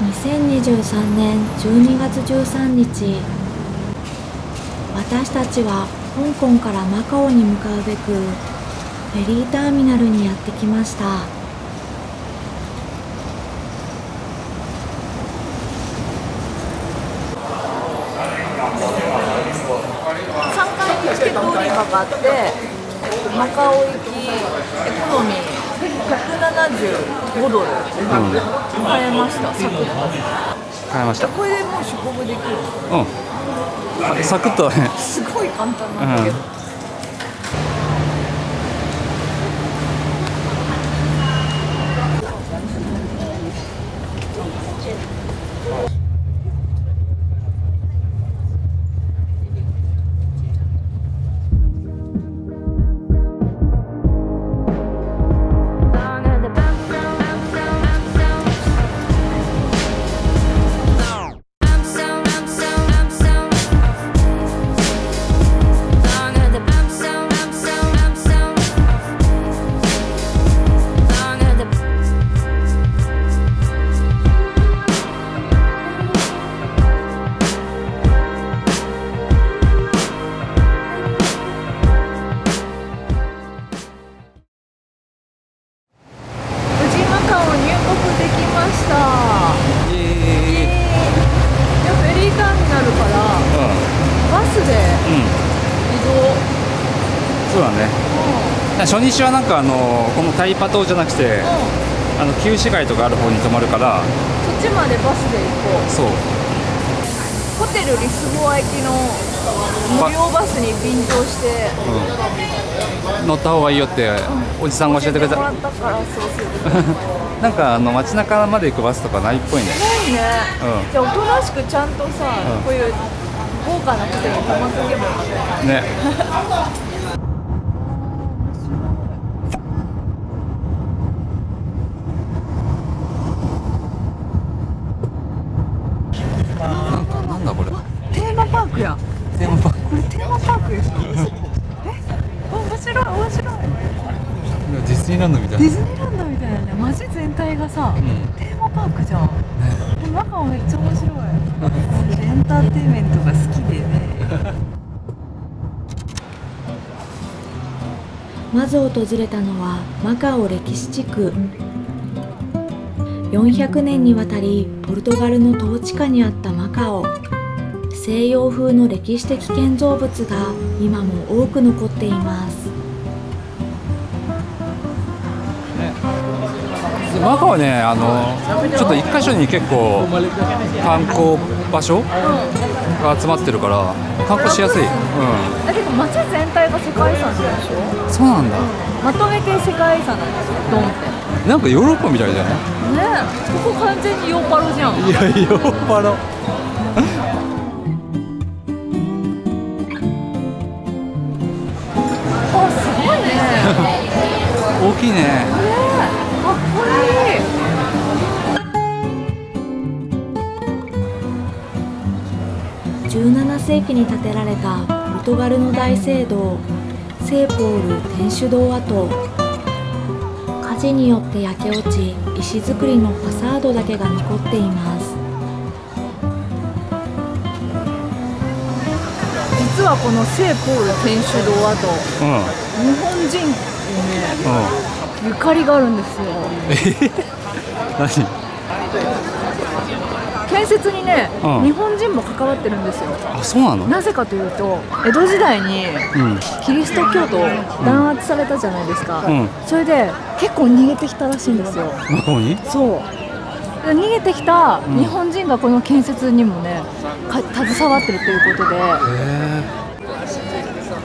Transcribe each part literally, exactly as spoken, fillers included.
にせんにじゅうさんねんじゅうにがつじゅうさんにち、私たちは香港からマカオに向かうべくフェリーターミナルにやってきました。さんかいチケット売り場があって、マカオ行きエコノミーひゃくななじゅうごドル買えました。サクッと買えました。これでもう出国できる。うん、サクッとすごい簡単なんだけど、初日はなんかあのこのタイパ島じゃなくて、うん、あの旧市街とかある方に泊まるから、そっちまでバスで行こう。そう、ホテルリスボア行きの無料バスに便乗して、うん、乗った方がいいよっておじさんが教えてくれた、うん、教えてもらったから。そうするなんかあの街中まで行くバスとかないっぽいね。ないね、うん、じゃあおとなしくちゃんとさ、うん、こういう豪華なホテルに泊まっておけばいいね。ねディズニーランドみたいな。ディズニーランドみたいなね。街全体がさ、うん、テーマパークじゃん。ね、で、マカオめっちゃ面白い。エンターテインメントが好きでね。まず訪れたのはマカオ歴史地区。よんひゃくねんにわたりポルトガルの統治下にあったマカオ。西洋風の歴史的建造物が今も多く残っています。マカオはね、あのちょっと一箇所に結構観光場所が集まってるから観光しやすい。だけど街全体が世界遺産なんでしょ。そうなんだ。まとめて世界遺産なんですよ。ドンってなんかヨーロッパみたいじゃないね。ここ完全にヨーパロじゃん。いや、ヨーパロあ、すごいね大きいね。じゅうななせいきに建てられたポルトガルの大聖堂、聖ポール天主堂跡。火事によって焼け落ち、石造りのファサードだけが残っています。実はこの聖ポール天主堂跡、うん、日本人にね、うん、ゆかりがあるんですよ。何建設にね、うん、日本人も関わってるんですよ。あ、そうなの？なぜかというと、江戸時代にキリスト教徒弾圧されたじゃないですか、うん、それで結構逃げてきたらしいんですよ、向こうに。そう逃げてきた日本人がこの建設にもね、うん、携わってるということで、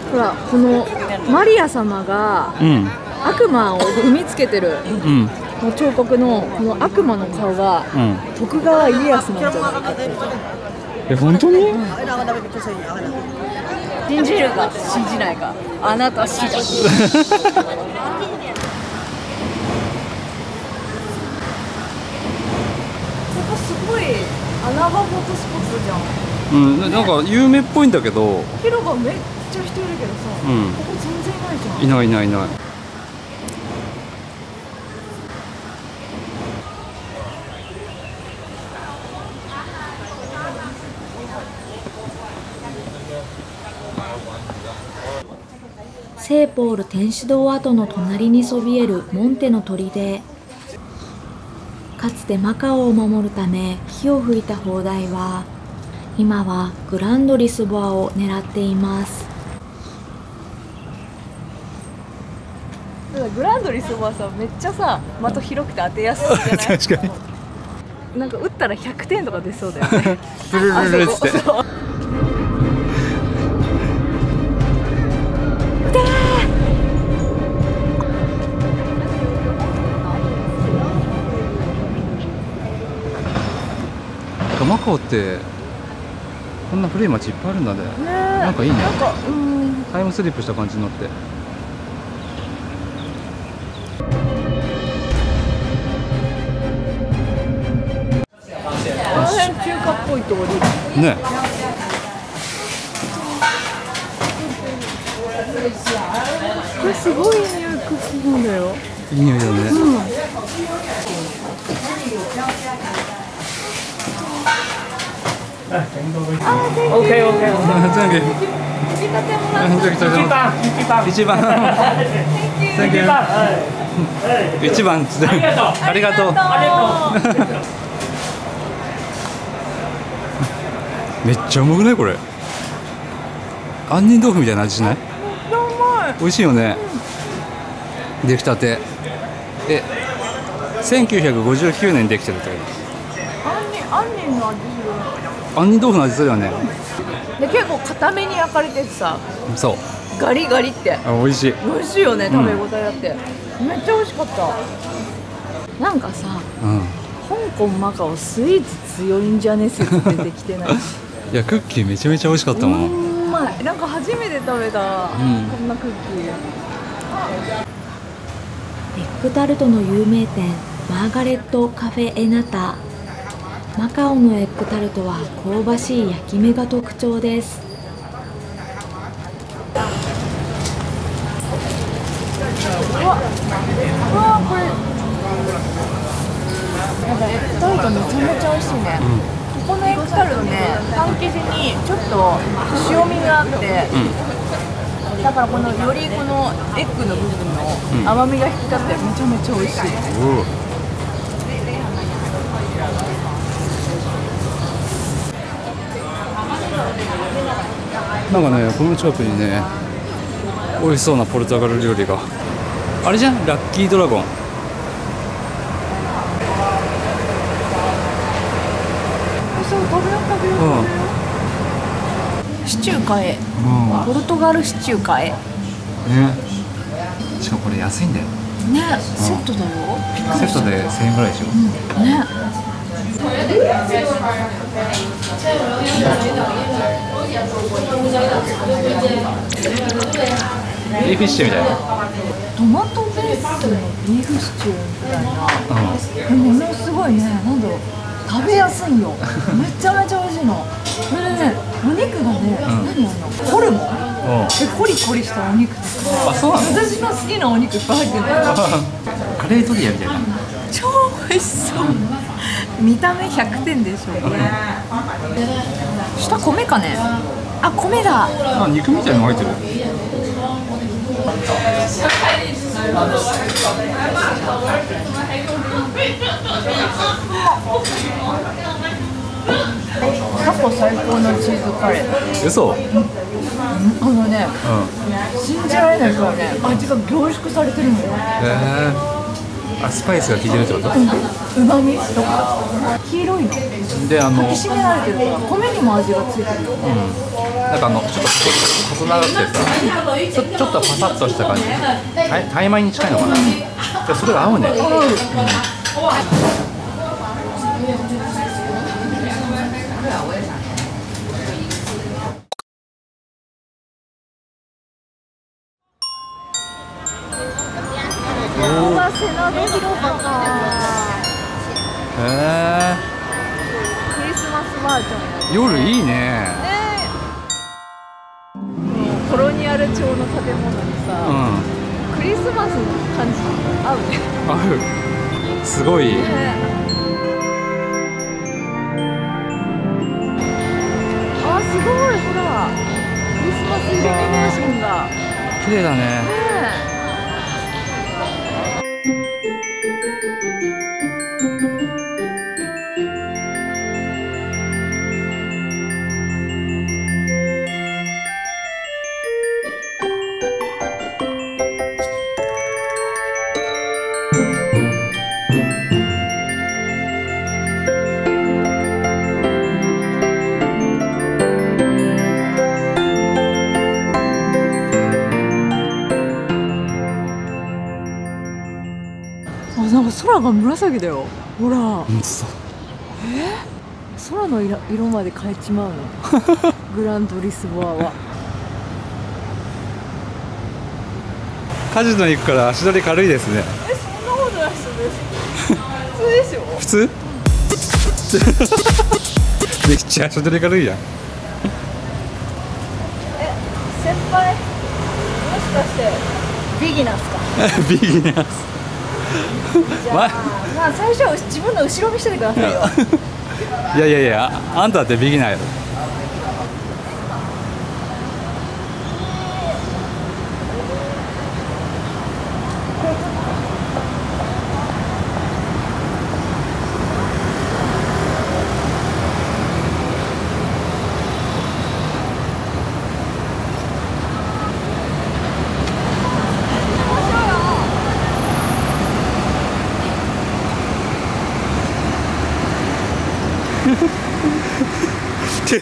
ほらこのマリア様が悪魔を踏みつけてる、うんうん、彫刻のこの悪魔の顔が徳川家康なんじゃないかって。え、本当に？うん、信じるか信じないか、あなた次第。ここすごい穴場フォトスポットじゃん。うん、なんか有名っぽいんだけど。広場めっちゃ人いるけどさ、うん、ここ全然ないじゃん。いないいないいない。聖ポール天主堂跡の隣にそびえるモンテの砦。かつてマカオを守るため火を噴いた砲台は、今はグランドリスボアを狙っています。グランドリスボアさ、めっちゃさ、的広くて当てやすいじゃない？確かに。なんか打ったらひゃくてんとか出そうだよね。ブルブルブルって。マカオってこんな古い街いっぱいあるんだね。なんかいいね。なんか、うん、タイムスリップした感じになって。この辺中華っぽいところね。これすごい匂いクッキーだよ。いい匂いだね。うん、あ、ありがとう。めっちゃうまくないこれ。杏仁豆腐みたいな味しない？美味しいよね。できたて。え、せんきゅうひゃくごじゅうきゅうねんできてるってことです。杏仁の味する。杏仁豆腐の味するよね。で、結構固めに焼かれててさ。そう。ガリガリって。あ、美味しい。美味しいよね、食べ応えあって。うん、めっちゃ美味しかった。なんかさ、うん、香港マカオスイーツ強いんじゃね説出てきてない。いや、クッキーめちゃめちゃ美味しかったもん。うん、まい。なんか初めて食べた、うん、こんなクッキー。エッグタルトの有名店マーガレットカフェエナタ。マカオのエッグタルトは香ばしい焼き目が特徴です。うわ、うわこれ。なんかエッグタルトめちゃめちゃ美味しいね。うん、ここのエッグタルトね、パン生地にちょっと塩味があって、うん、だからこのよりこのエッグの部分の甘みが引き立ってめちゃめちゃ美味しい。うん、なんかね、この近くにね、美味しそうなポルトガル料理があれじゃん、ラッキードラゴン。シチュー買え、うん、ポルトガルシチュー買えね。しかもこれ安いんだよね、うん、セットだよ。セットでせんえんぐらいでしょ、うん、ね。うん、エビフィッシュみたいな。トマトベースのビーフシチューみたいな。うん、ものすごいね、なんだろう、食べやすいよ。めちゃめちゃ美味しいの。これね、お肉がね、何あの、ホルモン。え、コリコリしたお肉。あ、そうなの。私の好きなお肉いっぱい入ってる。カレートリアみたいな。超美味しそう。見た目ひゃくてんでしょ。下米かね。あ、米だ。あ、肉みたいなの入ってる。過去最高のチーズカレー。嘘。うん、あのね、うん、信じられないからね、味が凝縮されてるのよ。へえ。あ、スパイスが効いてるってこと？うまみとか黄色いので、あの、引き締められてるから米にも味がついてるよ。うん、なんかあのちょっと細長くてさ、ちょ、ちょっとパサッとした感じ、タイ米に近いのかな。うん、それが合うね。セナド広場か。へえ。クリスマスバージョン。夜いいね。ね。コロニアル調の建物にさ、うん、クリスマスの感じ合うね。合う。すごい。ね、あ、すごいほら。クリスマスイルミネーションだ。綺麗だね。なんか空が紫だよ。ほら。うん、そう。えー、空の色、色まで変えちまうの。グランドリスボアは。カジノ行くから足取り軽いですね。え、そんなことないです。普通でしょ。普通？めっちゃ足取り軽いじゃん。え、先輩、もしかしてビギナーですか？ビギナーです。じゃあまあ最初は自分の後ろ見せてくださいよ。いやいやいや、あんただってビギナーやろ。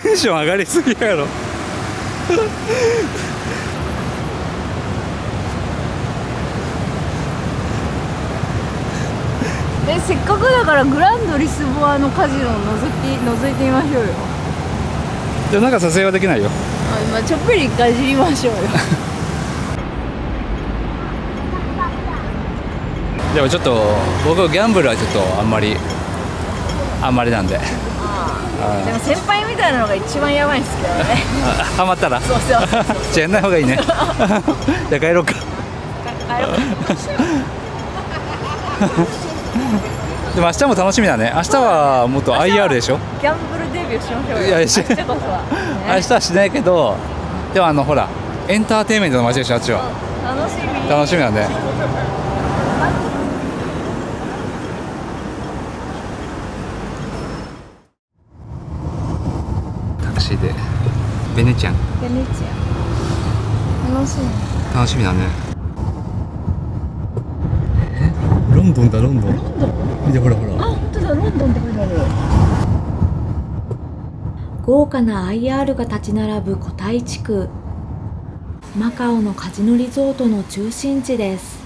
テンション上がりすぎやろ。え、せっかくだからグランドリスボアのカジノをのぞいてみましょうよ。でもなんか撮影はできないよ。あ、今ちょっぴりかじりましょうよ。でもちょっと僕ギャンブルはちょっとあんまりあんまりなんで。でも先輩みたいなのが一番やばいんですけどね。ハマったらそうそうそうそう、じゃあやんないほうがいいね。じゃあ帰ろうか。でも明日も楽しみだね。明日はもっと アイアール でしょ。ギャンブルデビューしましょうよ。いや、し明日こそは、ね、明日はしないけど、でもあのほらエンターテインメントの街でしょ、あっちは。楽しみ楽しみだね。でベネチアン、ベネチアン楽しみ楽しみだね。え、ロンドンだ、ロンドン、ロンドン、見てほらほら、あ、本当だ、ロンドンって書いてある。豪華な アイアール が立ち並ぶ古代地区、マカオのカジノリゾートの中心地です。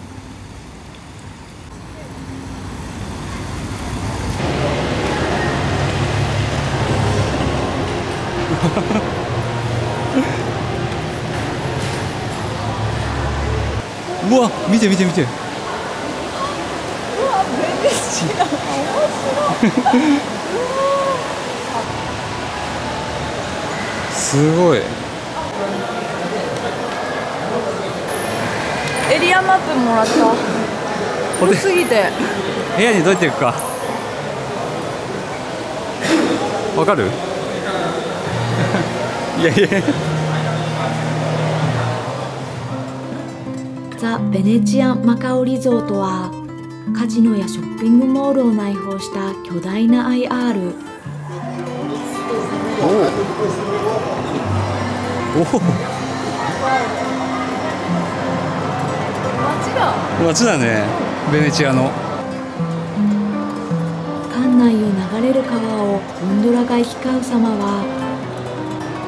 うわ、見て見て見て。うわ、ベネチアン面白い。すごい。エリアマップもらった。これすぎて。部屋にどうやって行くか。わかる？いやいや。ザ・ベネチアン・マカオリゾートはカジノやショッピングモールを内包した巨大な アイアール。 おお、街だ街だね、ベネチアの。館内を流れる川をゴンドラが行き交う様は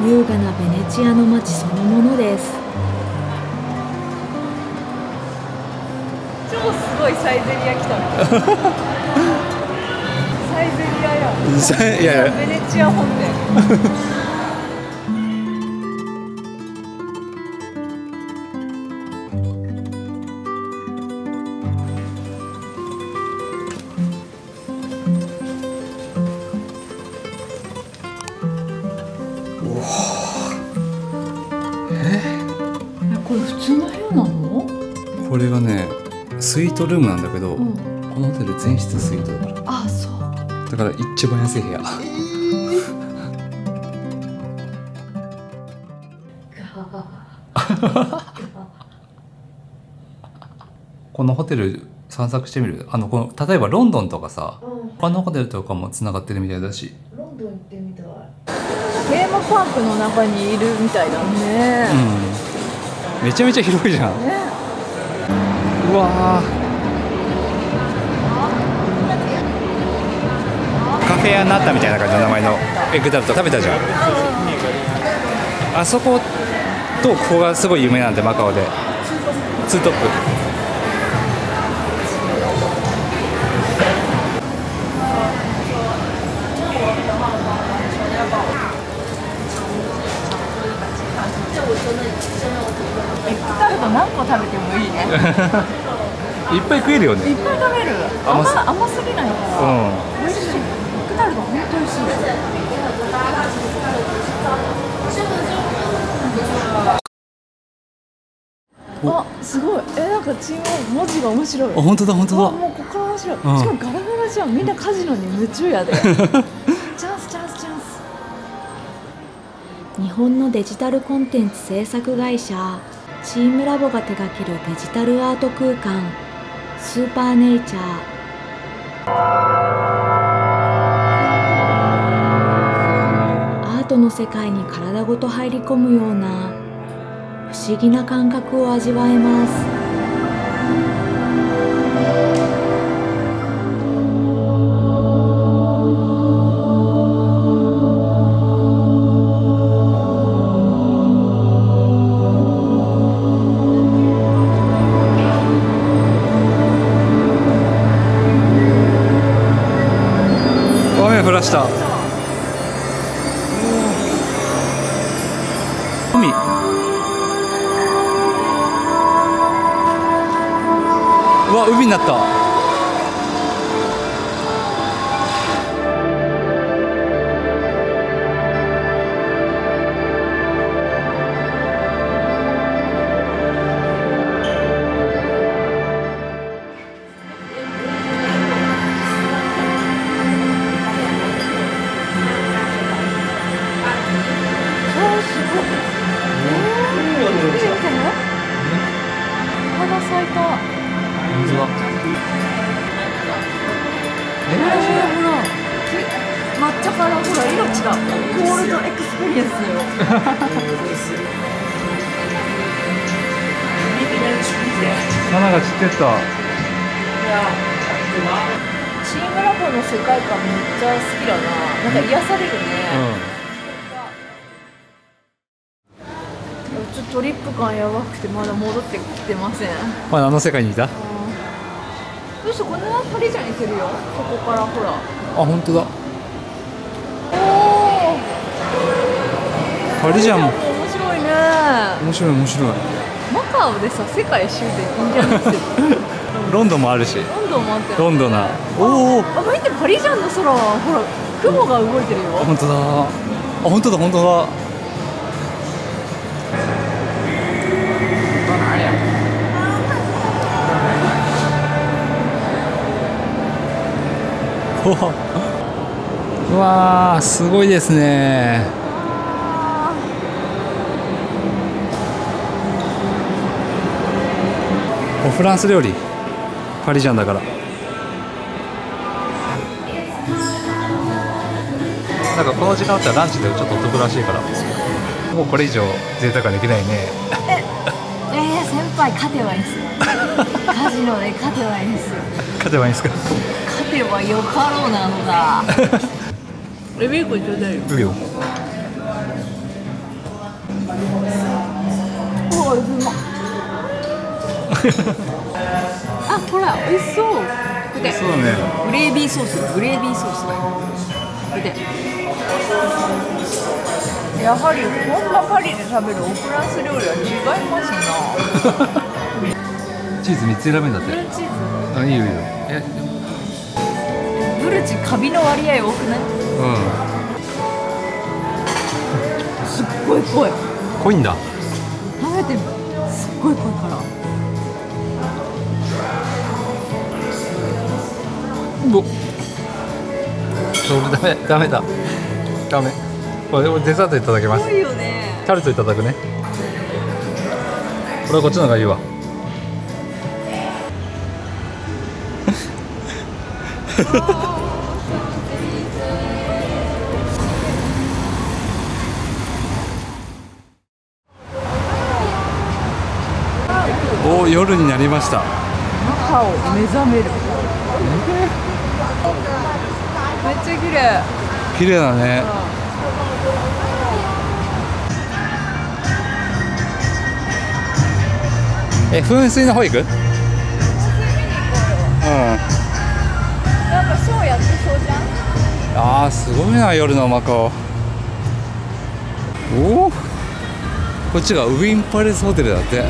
優雅なベネチアの街そのものです。超すごいサイゼリア来たみたいな。サイゼリアや。いやいや。ベネチア本店。これがね、スイートルームなんだけど、うん、このホテル全室スイートだから。あ、そう。だから一番安い部屋。えーこのホテル散策してみる。あのこの例えばロンドンとかさ、うん、他のホテルとかもつながってるみたいだし。ロンドン行ってみたい。テーマパークの中にいるみたいだね。うん、めちゃめちゃ広いじゃん。ね、うわー。カフェ屋になったみたいな感じの名前のエクダルト食べたじゃん。あそことここがすごい有名なんでマカオで。ツートップ。何個食べてもいいね。いっぱい食えるよね。いっぱい食べる。甘す、甘すぎないから。うん。美味しい。エクダルト本当美味しい。あ、すごい。え、なんか違う文字が面白い。あ、本当だ本当だ。もうここから面白い。うん、しかもガラガラじゃん。みんなカジノに夢中やで。チャンスチャンスチャンス。日本のデジタルコンテンツ制作会社。チームラボが手掛けるデジタルアート空間スーパーネイチャー。アートの世界に体ごと入り込むような不思議な感覚を味わえます。海うわ、海になった。花が散ってった。チームラボの世界観めっちゃ好きだな。なんか癒されるね。うん、ちょっとトリップ感やばくてまだ戻ってきてません。まだあの世界にいた。うん、どうしてこんなパリジャに行けるよ。ここからほら。あ、本当だ。おお。パリジャンも。面白いね。面白い面白い。マカオでさ、世界一周でいいんじゃないですか。ロンドンもあるし。ロンドンもあって、ね。ロンドンな。おお。あ、見てパリジャンの空、ほら、雲が動いてるよ。本当だ。あ、本当だ、本当だ。うわー、すごいですね。フランス料理パリジャンだから、なんかこの時間だったらランチでちょっとお得らしいから、もうこれ以上贅沢はできないね。ええー、先輩勝てばいいっすよ。カジノで勝てばいいっすよ。勝てばいいんすか。勝てばよかろうなのだ。レビューコちょうだいよ。レビューあ、ほら、美味しそう。これ。そうね。グレービーソース、グレービーソース。これで。やはり、こんなパリで食べるオフランス料理は違いますな。チーズ三つ選べんだって。ブルチーズ。あ、いいよ、いいよ。え。ブルチ、カビの割合多くない。うん。すっごい濃い。濃いんだ。食べて。すっごい濃いから。ダメダメだダメ。これデザートいただきます。すごいよね。タルトいただくね。これはこっちの方がいいわ。お、夜になりました。那覇を目覚める。めっちゃ綺麗。綺麗だね。え、噴水の方行く？うん。あー、すごいな、夜のマカオ。おお、こっちがウィンパレスホテルだって。